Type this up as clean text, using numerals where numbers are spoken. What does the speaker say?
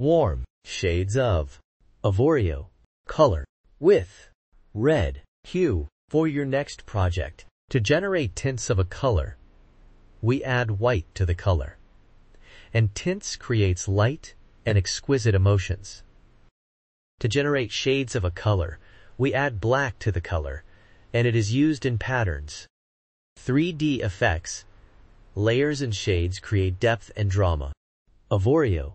warm shades of Avorio color with red hue for your next project. To generate tints of a color, we add white to the color, and tints creates light and exquisite emotions. To generate shades of a color, we add black to the color, and it is used in patterns. 3D effects, layers and shades create depth and drama. Avorio